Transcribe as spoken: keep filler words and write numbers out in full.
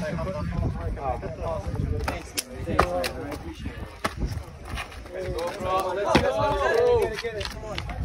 Thanks, man. I appreciate it. Let's go, bro. Let's go. Get it, get it, get it. Come on.